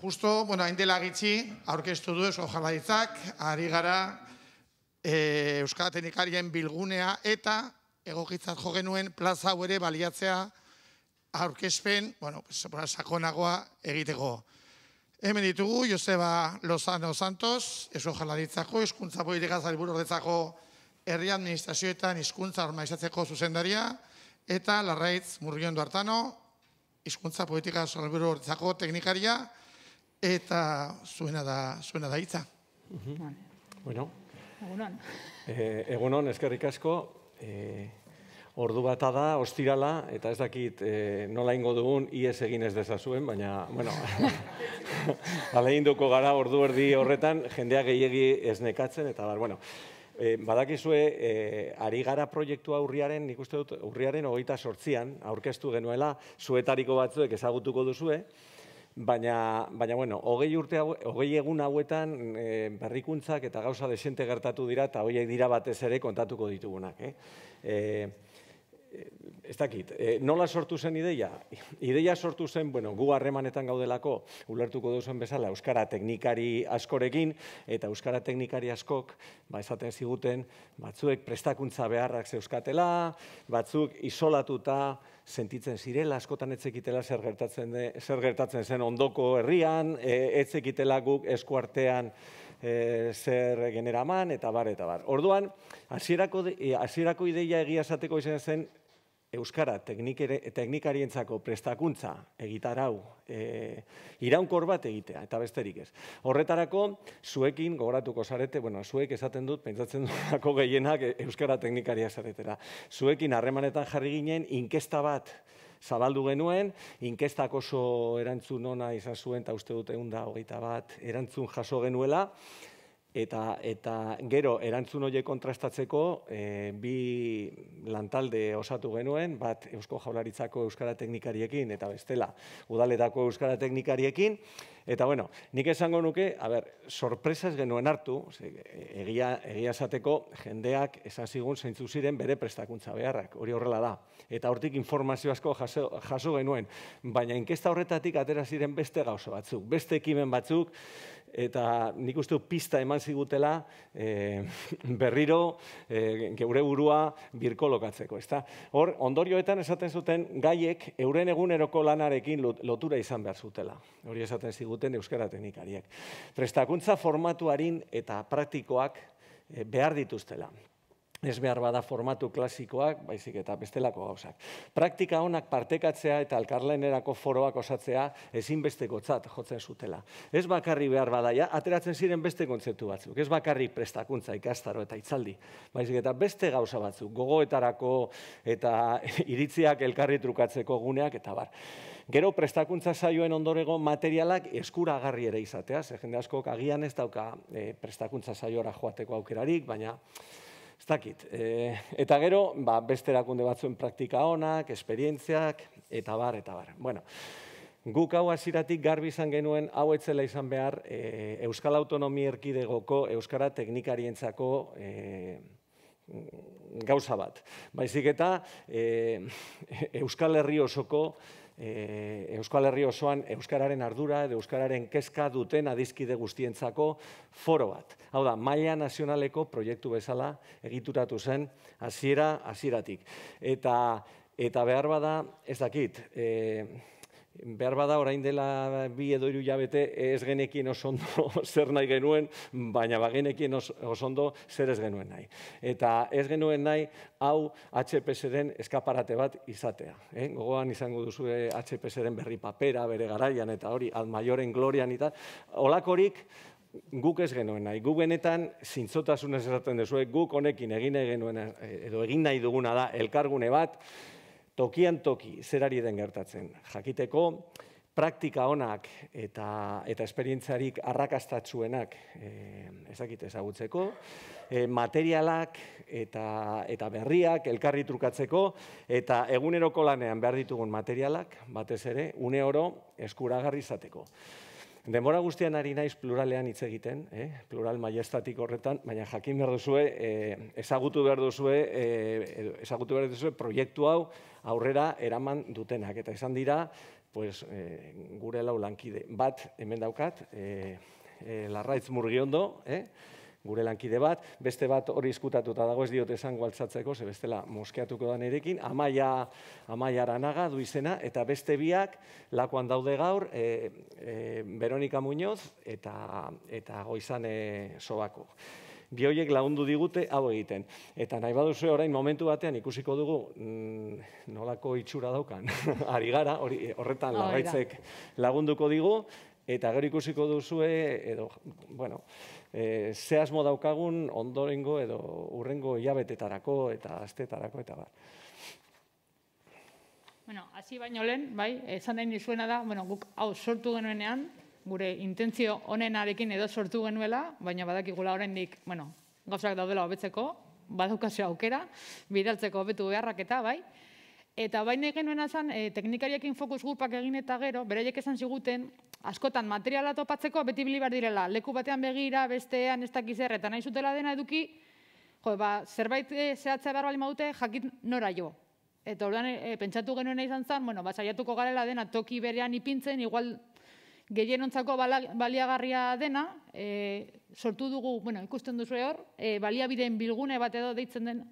justo, haindela gitxi, aurkeztu du Eusko Jaurlaritzak, AriGara Euskara Teknikarien bilgunea eta egokitzat jo genuen plaza hau ere baliatzea aurkezpen, sakonagoa egiteko. Hemen ditugu Joseba Lozano Santos, Eusko Jaurlaritzako, Hizkuntza Politika Sailburuordetzako Herri Administrazioetan Hizkuntza Normalizatzeko zuzendaria, eta Larraitz Murgiondo Artano, Hizkuntza Politika Sailburuordetzako teknikaria, eta zuena da hitza. Egunon. Egunon, eskerrik asko. Ordu bata da, ostirala, eta ez dakit nola ingo dugun ies egin ez dezazuen, baina, ahaleginduko gara ordu erdi horretan, jendea gehiegi ez nekatzen, eta badakizue, AriGara proiektua urriaren, nik uste dut, urriaren 28an aurkeztu genuela, zuetariko batzuek ezagutuko duzue, baina, 20 egun hauetan berrikuntzak eta gauza desente gertatu dira, eta horiek dira batez ere kontatuko ditugunak. Ez dakit, nola sortu zen ideia? Ideia sortu zen, gu harremanetan gaudelako, ulertuko duzuen bezala, Euskara teknikari askorekin, eta Euskara teknikari askok, esaten ziguten, batzuek prestakuntza beharrak zeuzkatela, batzuk isolatuta sentitzen zirela, askotan etzekitela zer gertatzen zen ondoko herrian, etzekitela guk eskuartean zer generaman, eta bar, eta bar. Orduan, hasierako ideia egia esateko izan zen, Euskara teknikarientzako prestakuntza egitarau iraunkor bat egitea, eta besterik ez. Horretarako, zuekin gogoratuko zarete, zuek esaten dut, pentsatzen dutako gehienak Euskara teknikaria zaretela. Zuekin harremanetan jarri ginen, inkesta bat zabaldu genuen, inkestak oso erantzun ona izan zuen, eta uste dut 121 erantzun jaso genuela, eta gero erantzun horiek kontrastatzeko bi lantalde osatu genuen, bat Eusko Jaurlaritzako Euskara Teknikariekin eta bestela udaletako Euskara Teknikariekin, eta nik esango nuke, sorpresa ez genuen hartu, egia esateko jendeak esan zigun zeintzu ziren bere prestakuntza beharrak, hori horrela da, eta hortik informazio asko jaso genuen, baina inkesta horretatik atera ziren beste gauza batzuk, beste ekimen batzuk, eta nik uste pista eman zigutela berriro geure burua birkolokatzeko. Hor, ondorioetan esaten zuten gaiek euren eguneroko lanarekin lotura izan behar zutela. Hori esaten ziguten Euskara Teknikariek. Prestakuntza formatuarin eta praktikoak behar dituztela. Ez behar bada formatu klasikoak, baizik eta bestelako gauzak. Praktika honak partekatzea eta elkarlanerako foroak osatzea ezinbestekotzat jotzen zutela. Ez bakarri behar badaia, ateratzen ziren beste kontzeptu batzuk. Ez bakarri prestakuntza, ikastaro eta hitzaldi. Baizik eta beste gauza batzuk, gogoetarako eta iritziak elkarri trukatzeko guneak eta bar. Gero prestakuntza saioen ondorego materialak eskuragarri ere izatea. Ze jende askok agian ez dauka prestakuntza saiora joateko aukerarik, baina ez dakit. Eta gero, beste erakunde batzuen praktika honak, esperientziak, eta bar, eta bar. Bueno, guk hau hasieratik garbi izan genuen, hau etzela izan behar Euskal Autonomia Erkidegoko Euskara Teknikarientzako gauza bat. Baizik eta Euskal Herri osoko Euskal Herri osoan euskararen ardura edo euskararen kezka duten adiskide guztientzako foro bat. Hau da, maila nazionaleko proiektu bezala egituratu zen hasieratik. Eta behar bada, ez dakit, behar bada orain dela 2 edo 3 hilabete ez genekien oso ondo zer nahi genuen, baina bagenekien oso ondo zer ez genuen nahi. Eta ez genuen nahi hau HPS-ren eskaparate bat izatea. Gogoan izango duzu HPS-ren berri papera, bere garaian eta hori, ad maioren glorian eta olakorik, guk ez genuen nahi, guk benetan zintzotasun ez esaten dezuek, guk honekin egin nahi duguna da elkargune bat, tokian toki, zerari den gertatzen. Jakiteko, praktika honak eta esperientzarik arrakastatzuenak ezagutzeko, materialak eta berriak elkarri trukatzeko, eta eguneroko lanean behar ditugun materialak, batez ere, une oro eskuragarri izateko. Denbora guztian ari naiz pluralean hitz egiten, plural maiestatik horretan, baina jakin behar duzue, ezagutu behar duzue proiektu hau aurrera eraman dutenak. Eta izan dira, gure lau lankide. Bat, hemen daukat, Larraitz Murgiondo, gure lankide bat, beste bat hori izkutatuta dago, ez diote esango altzatzeko, ze bestela moskeatuko da nirekin, Amaia Aranaga du izena, eta beste biak lakoan daude gaur, Veronika Muñoz eta Goizane Sobako. Bioiek lagundu digute hau egiten. Eta nahi baduzu orain momentu batean ikusiko dugu nolako itxura daukan. AriGara, horretan Larraitzek lagunduko digu, eta gero ikusiko duzue, edo, bueno, ze asmo daukagun ondorengo edo urrengo hilabetetarako eta astetarako eta bar. Bueno, hasi baino lehen, bai, esan nahi nizuena da, bueno, guk hau sortu genuenean, gure intentzio honenarekin edo sortu genuela, baina badakigula oraindik, bueno, gauzak daudela hobetzeko, badaukazio aukera, bidaltzeko hobetu beharrak eta, bai, eta baina genuena zan, teknikariekin fokus grupak egin eta gero, beraiek esan ziguten, askotan materiala topatzeko beti bilibar direla, leku batean begira, bestean, ez dakiz erretan nahi zutela dena eduki, zerbait zehatzea behar bali maute, jakit nora jo. Eta orduan, pentsatu genuena izan zen, bueno, saiatuko garela dena toki berean ipintzen, igual gehienontzako baliagarria dena, sortu dugu, bueno, ikusten duzu hor, baliabideen bilgune bat edo deitzen den,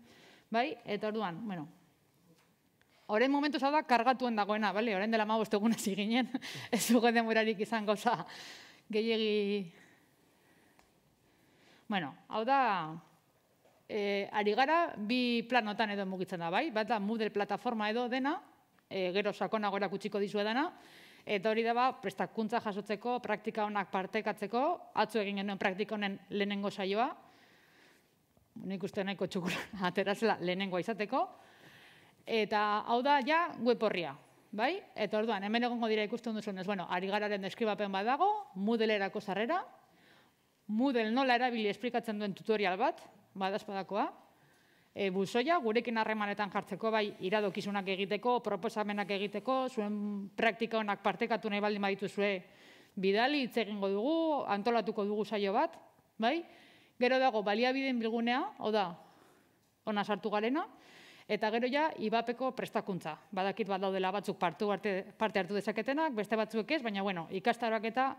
bai, eta orduan, bueno, horren momentu zau da, kargatuen dagoena, bale, horren dela mabostegun hasi ginen, ez dugu denborarik izan gauza gehiagi. Bueno, hau da, AriGara bi planotan edo mugitzen da, bai, bat da Moodle plataforma edo dena, gero sakonago erakutsiko dizue dena, eta hori da, prestakuntza jasotzeko, praktika honak partekatzeko, atzu egin genuen praktika honen lehenengo saioa, nik uste nahiko txukura aterazela lehenengoa izateko, eta hau da, ja, web horria, bai? Eta orduan, hemen egongo dira ikusten duzunez, bueno, AriGararen deskribapen bat dago, Moodlerako sarrera, Moodle nola erabili esplikatzen duen tutorial bat, badazpadakoa, buzoia, gurekin harremanetan jartzeko, bai, iradokizunak egiteko, proposamenak egiteko, zuen praktika honak partekatu nahi baldin badituzue bidali, hitz egingo dugu, antolatuko dugu saio bat, bai? Gero dago, baliabideen bilgunea, hau da, ona sartu garena, eta gero ja, IBAPeko prestakuntza. Badakit bat daudela batzuk parte hartu dezaketenak, beste batzuek ez, baina, bueno, ikastaroak eta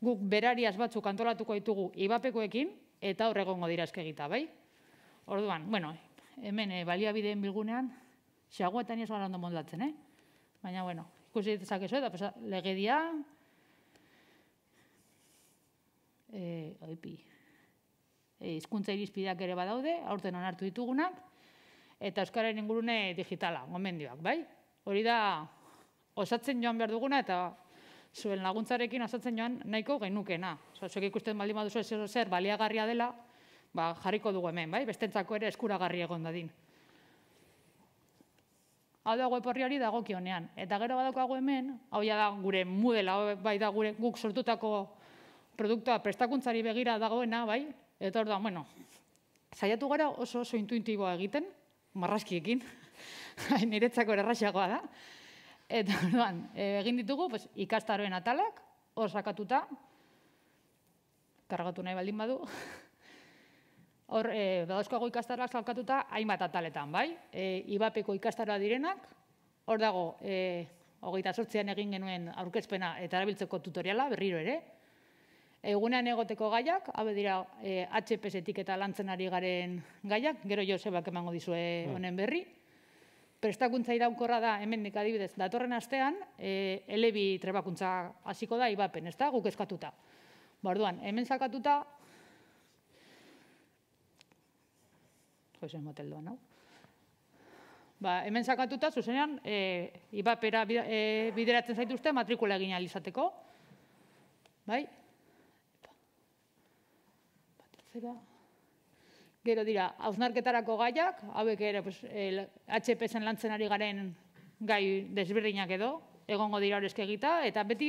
guk berariaz batzuk antolatuko ditugu IBAPekoekin, eta hor egongo dira eskegita, bai? Orduan, bueno, hemen baliabideen bilgunean, xaguetan ez gara ondo moldatzen, baina, bueno, ikusi ditzakezu eta legedia, hizkuntza irizpideak ere badaude, aurten onartu ditugunak, eta euskararen ingurune digitala, gomendioak, bai? Hori da, osatzen joan behar duguna, eta zuen laguntzarekin osatzen joan nahiko genukena. Zuek ikusten baldin baduzu ez zer baliagarria dela, jarriko dugu hemen, bai? Bestentzako ere eskuragarri egon dadin. Hau da, web horri hori dagokionean. Eta gero badaukagu hemen, hau da gure Moodle, bai da gure guk sortutako produktua prestakuntzari begira dagoena, bai? Eta hor da, bueno, saiatu gara oso intuitiboa egiten, marrazkiekin, niretzako erraxagoa da. Eta orduan, egin ditugu ikastaroen atalak, hor sakatuta, kargatu nahi baldin badu, hor, badauzkoago ikastaroak salkatuta, hainbat ataletan, bai? IBAPeko ikastaroa direnak, hor dago, 28an egin genuen aurkezpena eta erabiltzeko tutoriala, berriro ere, egunean egoteko gaiak, habe dira HPS-etik eta lantzen ari garen gaiak, gero Josebak emango dizue honen berri. Prestakuntza iraunkorra da, hemen nik adibidez, datorren astean, elebi trebakuntza hasiko da IBAPen, ez da, guk eskatuta. Orduan, hemen sakatuta, zuzenean, IBAPera bideratzen zaituzte matrikula egin alizateko, bai? Gero dira, hausnarketarako gaiak, hauek ere HPS-en lantzen ari garen gai desberdinak edo, egongo dira horrezk egita, eta beti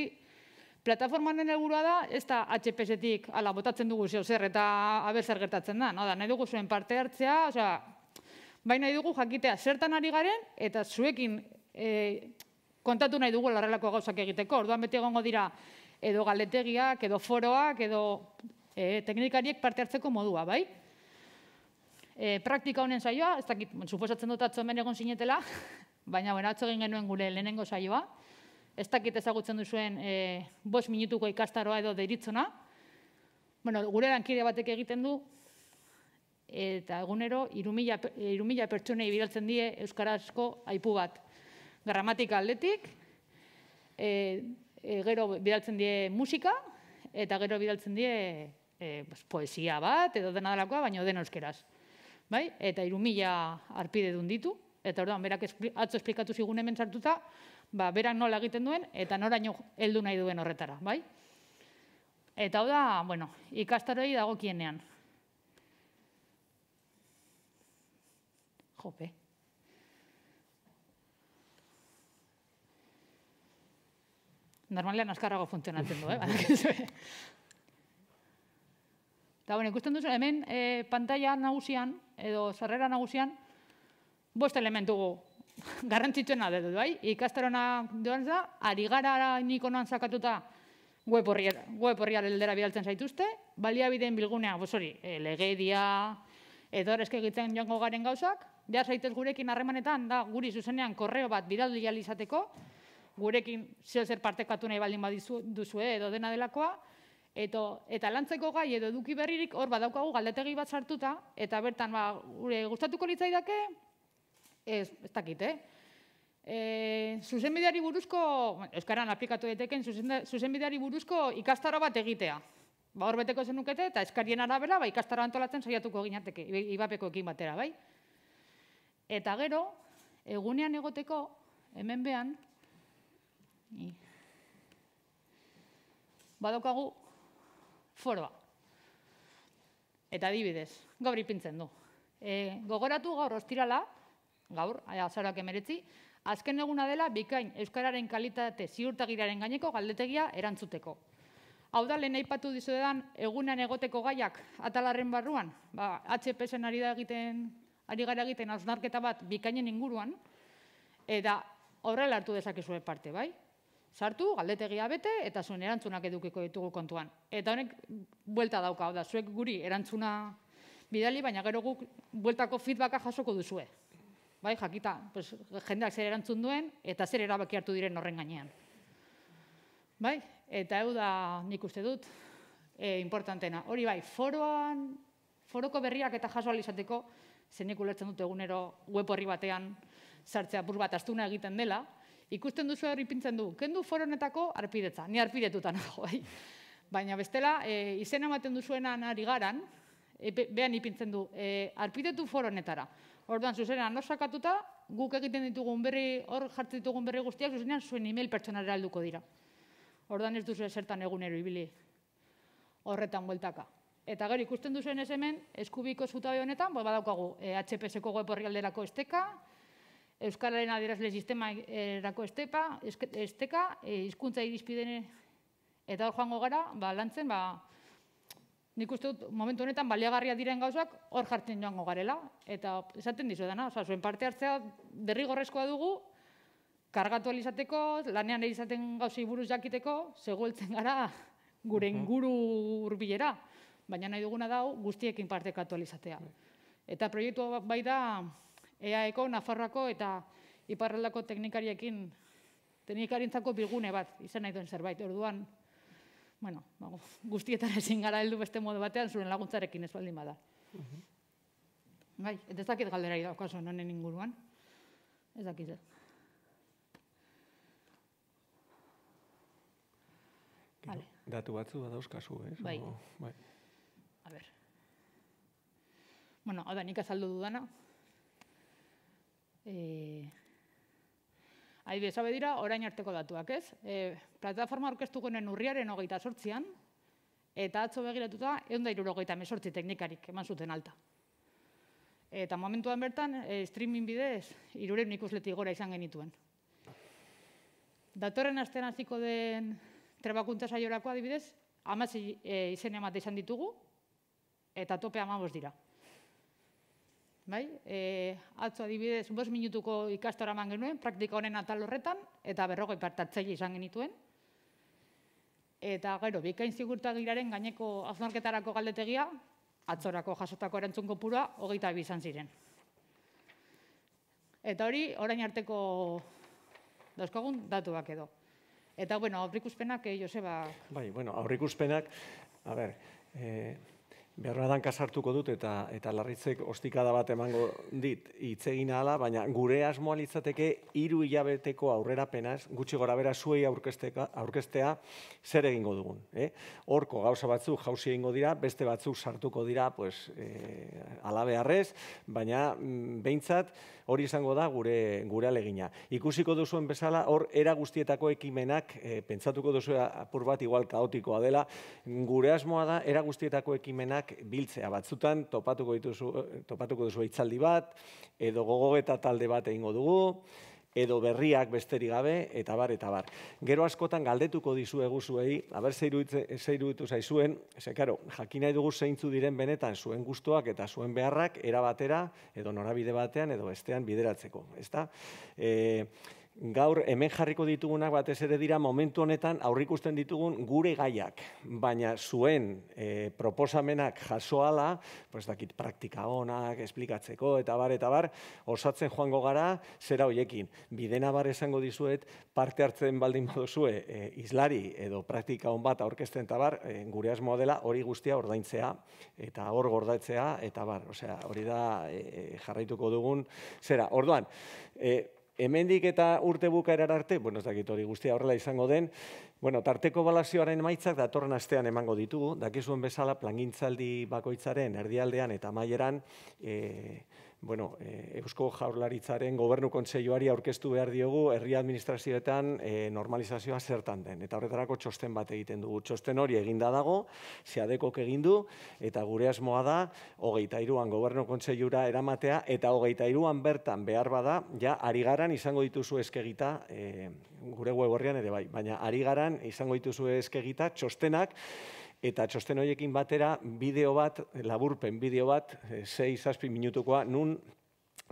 plataformanen helburua da, ez da HPS-etik ala botatzen dugu zeo zer eta aberzer gertatzen da, nahi dugu zuen parte hartzea, bai nahi dugu jakitea zertan ari garen, eta zuekin kontatu nahi dugu larrelako gauzak egiteko, orduan beti egongo dira, edo galetegiak, edo foroak, edo teknikariek parte hartzeko modua, bai? Praktika honen saioa, ez dakit, suposatzen dut atzo hemen egon zinetela, baina atzo egin genuen gure lehenengo saioa, ez dakit ezagutzen duzuen 5 minutuko ikastaroa edo deritzona, gure lankide batek egiten du, eta egunero 3.000 pertsonei bidaltzen die euskarazko aipu bat. Gramatika aldetik, gero bidaltzen die musika, eta gero bidaltzen die poesia bat, edo dena delakoa, baina den euskeraz. Eta 3.000 arpide duen ditu, eta orduan, berak atzo esplikatu zigun hemen sartuta, berak nola egiten duen, eta noraino heldu nahi duen horretara. Eta hau da, ikastaroi dagokienean. Jope. Normalean azkarrago funtzionatzen du. Eta, ikusten duzu, hemen pantalla nagusian, edo sarrera nagusian, 5 elementu garrantzitsuena dut, bai? Ikastarona doan da, AriGara ikonoan sakatuta web horrian aldera bidaltzen zaituzte, baliabideen bilgunea, legedia, edo eske egiten joango garen gauzak, ja zaitez gurekin harremanetan, da guri zuzenean korreo bat bidaldu izateko, gurekin zer partekatu nahi baldin baduzue edo dena delakoa, eta lantzeko gai edo eduki berririk hor badaukagu galdetegi bat sartuta, eta bertan gure gustatuko litzaidake, ez dakit, zuzenbideari buruzko, euskaran aplikatu daiteken, zuzenbideari buruzko ikastaro bat egitea. Hor beteko zenukete eta eskarien arabera ikastaro antolatzen saiatuko ginateke, ibapekoekin batera, bai? Eta gero, egunean egoteko, hemen behan, badaukagu foroa. Eta adibidez, gaur ipintzen du. Gogoratu gaur ostirala, gaur, azaroak 19, azken eguna dela bikain euskararen kalitate ziurtagiraren gaineko galdetegia erantzuteko. Hau da, lehen aipatu dizuedan egunean egoteko gaiak atalarren barruan, HPS-en ari gara egiten hausnarketa bat bikainen inguruan, eta horrela hartu dezakezue parte, bai? Sartu, galdetegia bete, eta zuen erantzunak edukiko ditugu kontuan. Eta honek buelta dauka, hau da, zuek guri erantzuna bidali, baina gero guk bueltako feedbacka jasoko duzue. Bai, jakita, jendeak zer erantzun duen, eta zer erabaki hartu diren horren gainean. Bai, eta hau da nik uste dut, importantena. Hori bai, foroan, foroko berriak eta jaso alizateko, zenik ulertzen dut egunero web horri batean, sartzea bur bat astuna egiten dela, ikusten duzu hori pintzen du, kendu foronetako arpidetza, ni arpidetutan nago, baina bestela, izena ematen duzuenan ari garan, behan ipintzen du, arpidetu foronetara. Orduan, zuzenean, nor sakatuta, guk egiten ditugun berri, hor jartzen ditugun berri guztiak, zuzenean, zuen email pertsonara helduko dira. Orduan ez duzu zertan egunero ibili horretan bueltaka. Eta gero ikusten duzuen ez hemen, eskubiko zutabe honetan, badaukagu HPS-eko web horri alderako esteka, Euskararen adierazle sistema erako esteka, hizkuntza irizpidene eta hor joango gara, lantzen, nik uste dut momentu honetan baliagarria diren gauzak hor jartzen joango garela. Eta esaten dizuetana, zuen parte hartzea derrigorrezkoa dugu, kargatu alizateko, lanean izaten gauzei buruz jakiteko, segueltzen gara gure inguru hurbilera, baina nahi duguna da guztiekin partekatu alizatea. Eta proiektu bai da, EAeko, Nafarroako eta Iparraldako teknikariekin, teknikarintzako bilgune bat, izan nahi duen zerbait. Orduan, guztietan ezin gara heldu beste modu batean, zuen laguntzarekin ez baldin bada. Bai, ez dakit galdera idaukazu, nonen inguruan. Ez dakit. Datu batzu badauzkazu, ez? Bai. A ber. Hau da, nik azaldu dudana. Adibidez, hau dira, orain arteko datuak, ez? Plataforma aurkeztuko nuen urriaren 28an, eta atzo begiratuta, 178 teknikarik eman zuten alta. Eta momentuan bertan, streaming bidez, 300 ikusletik gora izan genituen. Datorren astean hasiko den trebakuntza saiorako adibidez, 16 izen emate izan ditugu, eta tope 15 dira. Atzo adibidez, 5 minutuko ikastora eman genuen, praktika honen atal horretan, eta 40 parte hartzaile izan genituen. Eta gero, bikain zigurtagiraren gaineko hausnarketarako galdetegia, atzorako jasotako erantzun kopurua, 22 izan ziren. Eta hori, orain arteko dauzkagun datuak edo. Eta, bueno, aurrikuspenak, Joseba... Bai, bueno, aurrikuspenak, a ber, berradan kasartuko dut eta Larritzek ostikada bat emango dit hitzegin ahala, baina gure asmoa litzateke 3 hilabeteko aurrerapenaz, gutxi gorabehera zuei aurkeztea zer egingo dugun. Horko gauza batzuk jauzi egingo dira, beste batzuk sartuko dira alabeharrez, baina behintzat hori izango da gure alegina. Ikusiko duzuen bezala, hor era guztietako ekimenak, pentsatuko duzu apur bat igual kaotikoa dela, gure asmoa da era guztietako ekimenak biltzea. Batzutan topatuko duzu hitzaldi bat, edo gogogeta talde bat egingo dugu, edo berriak besterik gabe, eta bar, eta bar. Gero askotan galdetuko dizuegu zuei, aber ze iruditu zaizuen, ze karo, jakin nahi dugu zeintzu diren benetan zuen gustuak eta zuen beharrak erabatera, edo norabide batean, edo bestean bideratzeko. Gaur, hemen jarriko ditugunak batez ere dira momentu honetan aurrikusten ditugun gure gaiak, baina zuen proposamenak jasoala, praktika honak, esplikatzeko, eta bar, osatzen joango gara, zera hoiekin. Bidena bar esango dizuet, parte hartzen baldin baduzue, izlari edo praktika hon bat aurkezten eta bar, gure asmoa dela hori guztia ordaintzea, eta hor gordatzea, eta bar, hori da jarraituko dugun, zera, orduan, hemendik eta urte bukaerar arte, bueno, ez dakit hori guztia horrela izango den, bueno, tarteko balazioaren emaitzak datorren astean emango ditugu, dakizuen bezala plangintzaldi bakoitzaren erdialdean eta amaieran, bueno, Eusko Jaurlaritzaren Gobernu Kontseiluari aurkeztu behar diogu herri administrazioetan normalizazioa zertan den. Eta horretarako txosten bat egiten dugu. Txosten hori eginda dago, zeadekok egin du, eta gure asmoa da, 23an Gobernu Kontseilura eramatea, eta 23an bertan behar bada, ja, AriGaran izango dituzu eskegita, gure web horrian ere bai, baina AriGaran izango dituzu eskegita txostenak, eta txosten horiekin batera bideo bat, laburpen bideo bat, 6-7 minutukoa, nun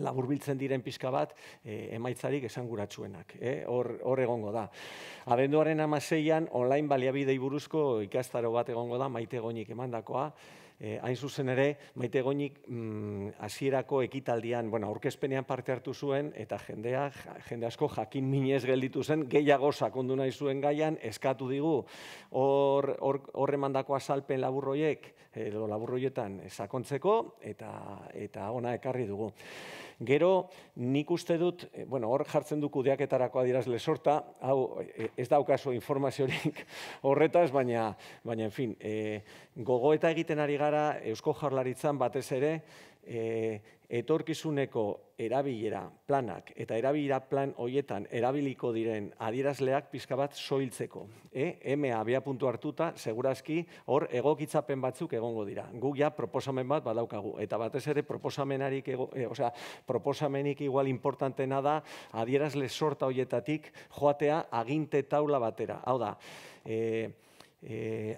laburbiltzen diren pixka bat emaitzarik esanguratsuenak. Hor egongo da. Abenduaren 16an online baliabidei buruzko ikastaro bat egongo da, Maite Goñik emandakoa. Hain zuzen ere, Maite Goñik hasierako ekitaldian, bueno, aurkezpenean parte hartu zuen, eta jende asko jakin minez gelditu zen, gehiago sakondu nahi zuen gaian, eskatu digu hor emandako azalpen laburroiek, edo laburroietan sakontzeko, eta ona ekarri dugu. Gero, nik uste dut, bueno, hor jartzen du kudeaketarako adierazle sorta, hau, ez daukazu informaziorik horretaz, baina, en fin, gogoeta egiten ari gara Eusko Jaurlaritzan batez ere, etorkizuneko erabilera planak eta erabilera plan hoietan erabiliko diren adierazleak pixka bat soiltzeko. EMA abiapuntu hartuta, segurazki, hor egokitzapen batzuk egongo dira. Guk ja proposamen bat badaukagu, eta batez ere proposamenik igual importantena da adierazle sorta hoietatik joatea aginte taula batera. Hau da,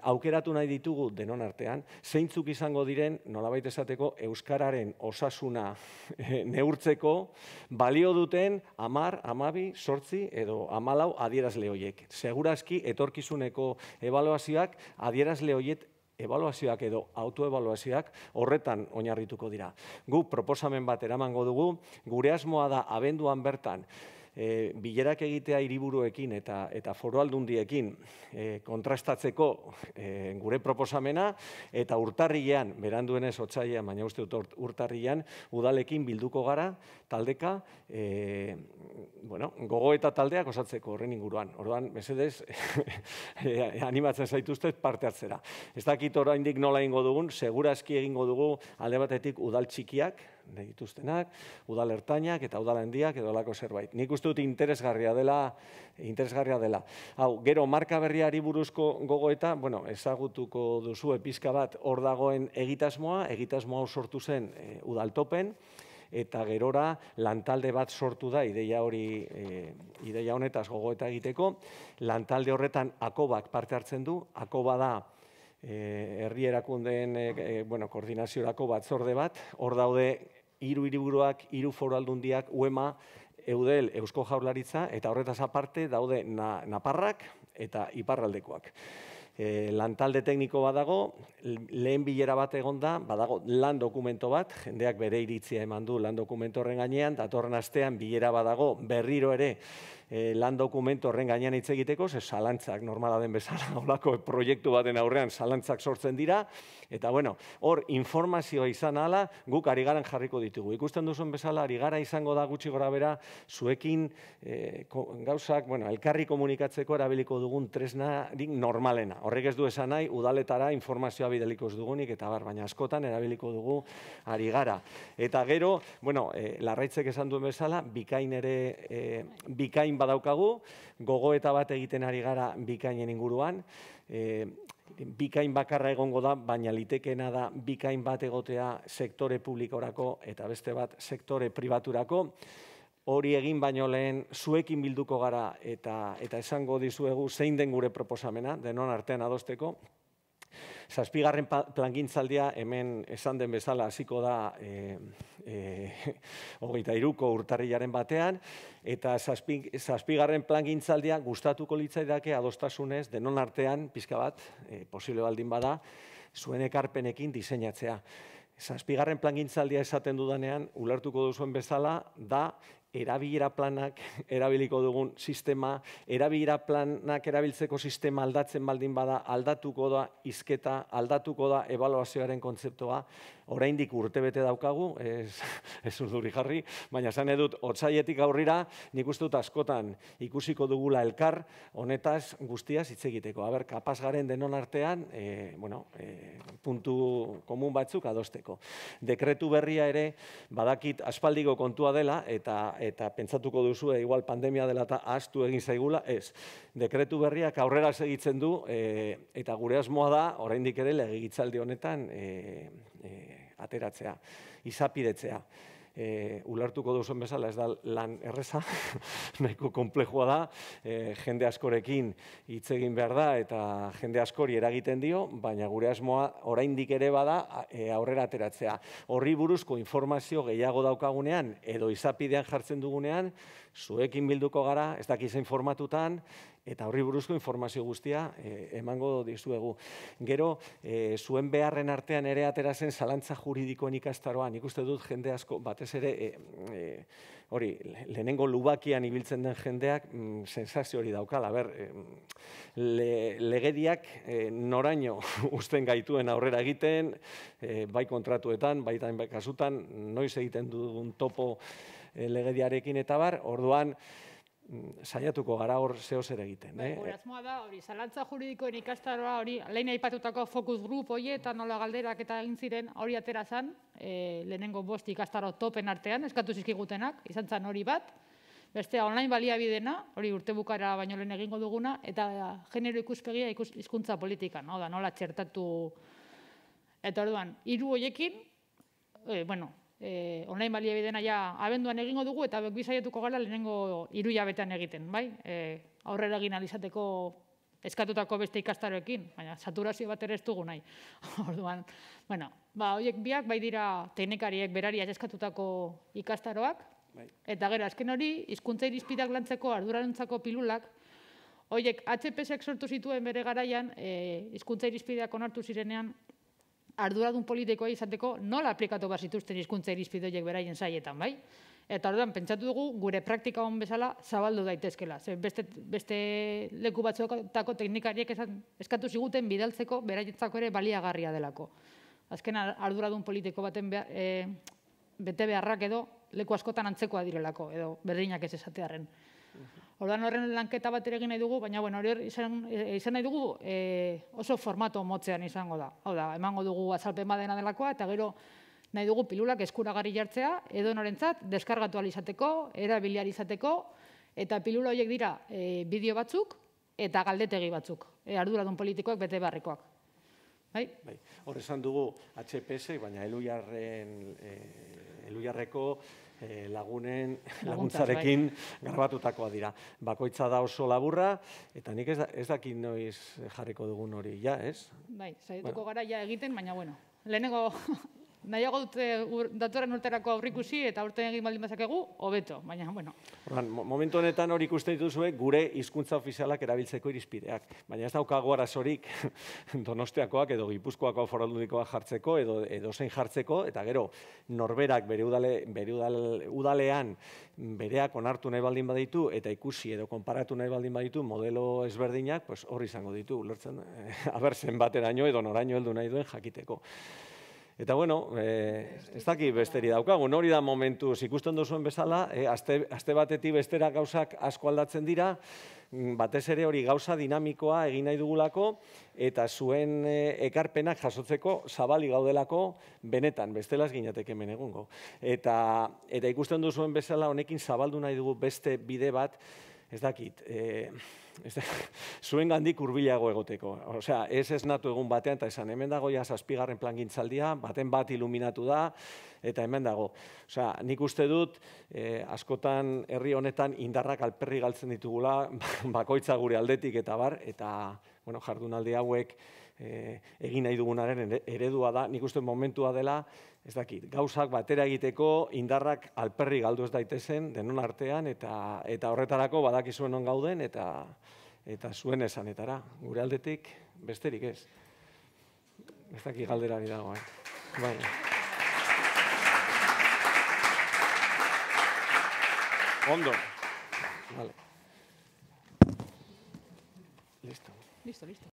aukeratu nahi ditugu denon artean, zeintzuk izango diren, nolabait esateko, euskararen osasuna neurtzeko, balio duten 10, 12, 8 edo 14 adierazle horiek. Segurazki, etorkizuneko ebaluazioak, adierazle horiek, ebaluazioak edo autoebaluazioak horretan oinarrituko dira. Guk proposamen bat eramango dugu, gure asmoa da abenduan bertan, bilerak egitea hiriburuekin eta foru aldundiekin kontrastatzeko gure proposamena, eta urtarrilean, beranduenez otsailean, baina uste dut urtarrilean, udalekin bilduko gara taldeka, gogo eta taldeak osatzeko horren inguruan. Orduan, mesedez, animatzen zaituztet parte hartzera. Ez dakit oraindik nola egingo dugun, segurazki egingo dugu alde batetik udal txikiak, dituztenak, udal ertainak eta udal handiak edo lako zerbait. Nik uste dut interesgarria dela. Hau, gero marka berriari buruzko gogoeta, bueno, ezagutuko duzu pixka bat hor dagoen egitasmoa hau sortu zen udaltopen, eta gerora lantalde bat sortu da ideia honetaz gogoeta egiteko. Lantalde horretan AKOBak parte hartzen du, AKOBA da herri erakundeen koordinaziorako batzorde bat, hor daude 3 hiriburuak, 4 foru aldundiak, UEMA, EUDEL, Eusko Jaurlaritza, eta horretaz aparte daude Naparrak eta Iparraldekoak. Lantalde tekniko badago, lehen bilera bat egon da, badago lan dokumento bat, jendeak bere iritzia eman du lan dokumento horren gainean, datorren astean bilera badago berriro ere lan dokumento horren gainean hitz egiteko, ze zalantzak normala den bezala, holako proiektu baten aurrean zalantzak sortzen dira, eta bueno, hor informazioa izan ahala guk AriGaran jarriko ditugu. Ikusten duzuen bezala AriGara izango da gutxi gorabehera zuekin gauzak, bueno, elkarri komunikatzeko erabiliko dugun tresnarik normalena. Horrek ez du esan nahi, udaletara informazioa bidelikoz dugunik, eta bar, baina askotan erabiliko dugu AriGara. Eta gero, bueno, Larraitzek esan duen bezala, bikain badaukagu, gogoeta bat egiten AriGara bikainen inguruan. Bikain bakarra egongo da, baina litekeena da bikain bat egotea sektore publikorako eta beste bat sektore pribaturako. Hori egin baino lehen zuekin bilduko gara eta esango dizuegu zein den gure proposamena, denon artean adosteko. 7. Plangintzaldia hemen esan den bezala hasiko da 23ko urtarrilaren batean, eta 7. Plangintzaldia gustatuko litzaidake adostasunez denon artean pixka bat, posible baldin bada, zuen ekarpenekin diseinatzea. 7. Plangintzaldia esaten dudanean, ulertuko duzuen bezala, da erabilera planak erabiliko dugun sistema, erabilera planak erabiltzeko sistema aldatzen baldin bada, aldatuko da hizketa, aldatuko da ebaluazioaren kontzeptua, oraindik urtebete daukagu, ez urduri jarri, baina esan edut, otsailetik aurrera, nik uste dut askotan ikusiko dugula elkar, honetaz guztiaz hitz egiteko. Aber, kapaz garen denon artean, puntu komun batzuk adosteko. Dekretu berria ere, badakit aspaldiko kontua dela, eta pentsatuko duzu, igual pandemia dela eta ahaztu egin zaigula, ez. Dekretu berriak aurrera segitzen du, eta gure asmoa da, oraindik ere legegintzaldi honetan ateratzea, izapidetzea. Ulertuko duzuen bezala, ez da lan erreza, nahiko konplexua da, jende askorekin hitz egin behar da, eta jende askori eragiten dio, baina gure asmoa oraindik ere bada aurrera ateratzea. Horri buruzko informazio gehiago daukagunean, edo izapidean jartzen dugunean, zuekin bilduko gara, ez dakiz informatutan, eta horri buruzko informazio guztia emango dizuegu. Gero, zuen beharren artean ere aterazen zalantza juridikoen ikastaroan. Nik uste dut jende asko, batez ere, hori, lehenengo lubakian ibiltzen den jendeak sensazio hori daukala. Ber, legediak noraino uzten gaituen aurrera egiten, bai kontratuetan, bai kasutan, noiz egiten dugun topo legediarekin eta bar, orduan, saiatuko gara hor zehozer egiten. Horazmoa da, hori, zalantza juridikoen ikastaroa, hori, lehen aipatutako focus group hori eta nola galderak eta egin ziren hori atera zan, lehenengo 5 ikastaro topen artean, eskatu zizkigutenak, izan zan hori bat, bestea online baliabidena, hori urtebukara baino lehen egingo duguna, eta genero ikuspegia hizkuntza politikan, nola txertatu, eta orduan, 3 horiekin, bueno, online baliabidena ja abenduan egingo dugu eta bizaiatuko gara lehenengo 3 hilabetean egiten, bai? Aurrera egin alizateko eskatutako beste ikastaroekin, baina saturazio bat ere ez dugu nahi. Orduan, bueno, horiek biak bai dira teknikariek berariaz eskatutako ikastaroak, eta gero, azken hori, hizkuntza irizpideak lantzeko ardurarentzako pilulak, horiek HPSek sortu zituen bere garaian, hizkuntza irizpideak onartu zirenean, arduradun politikoa izateko nola aplikatu bat zituzten hizkuntza irizpideoiek beraien saietan, bai? Eta orduan, pentsatu dugu, gure praktika hon bezala zabaldu daitezkela. Beste leku batzuetako teknikariek eskatu ziguten bidaltzeko beraientzako ere baliagarria delako. Azken arduradun politiko baten bete beharrak edo leku askotan antzekoa direlako, edo berdinak ez esatearen. Orduan horren lanketa bat egin nahi dugu, baina hori izan nahi dugu oso formato motzean izango da. Hau da, emango dugu azalpen badena delakoa eta gero nahi dugu pilulak eskuragarri jartzea, edo norentzat, deskargatu alizateko, erabili alizateko, eta pilula horiek dira bideo batzuk eta galdetegi batzuk, arduradun politikoak bete beharrekoak. Hor esan dugu HPS, baina Elhuyarreko lagunen laguntzarekin garbatutakoa dira. Bakoitza da oso laburra, eta nik ez dakit noiz jarriko dugun hori, ja, ez? Bai, zaituko gara ja egiten, baina, bueno, lehenengo nahiago dute datorren urterako aurrikusi eta aurten egin baldin bazakegu, hobeto, baina, bueno. Momentu honetan hori ikusten dituzue gure hizkuntza ofizialak erabiltzeko irizpideak. Baina ez daukagu arazorik Donostiakoak edo Gipuzkoako Foru Aldundikoak jartzeko edo edozein jartzeko, eta gero norberak bere udalean bereak onartu nahi baldin baditu eta ikusi edo konparatu nahi baldin baditu modelo ezberdinak, hori izango ditu, ulertzen, abertzen bateraino edo noraino heldu nahi duen jakiteko. Eta, bueno, ez daki besteri daukagun, hori da momentuz ikusten duzuen bezala, aste batetik bestera gauzak asko aldatzen dira, batez ere hori gauza dinamikoa egin nahi dugulako, eta zuen ekarpenak jasotzeko zabali gaudelako benetan, bestelaz ginateke menegungo. Eta ikusten duzuen bezala honekin zabaldu nahi dugu beste bide bat, ez dakit, zuen gandik urbilago egoteko. Osea, ez esnatu egun batean, eta esan, hemen dago, ja, 7. plan gintzaldia, baten bat iluminatu da, eta hemen dago. Osea, nik uste dut, askotan herri honetan indarrak alperri galtzen ditugula, bakoitza gure aldetik eta bar, eta, bueno, jardunaldi hauek egin nahi dugunaren eredua da, nik uste momentua dela, ez dakit, gauzak batera egiteko indarrak alperri galdu ez daitezen denon artean, eta horretarako badakizuen on gauden, eta zuen esanetara. Gure aldetik besterik ez. Ez dakit galderari dago. Ondo. Listo.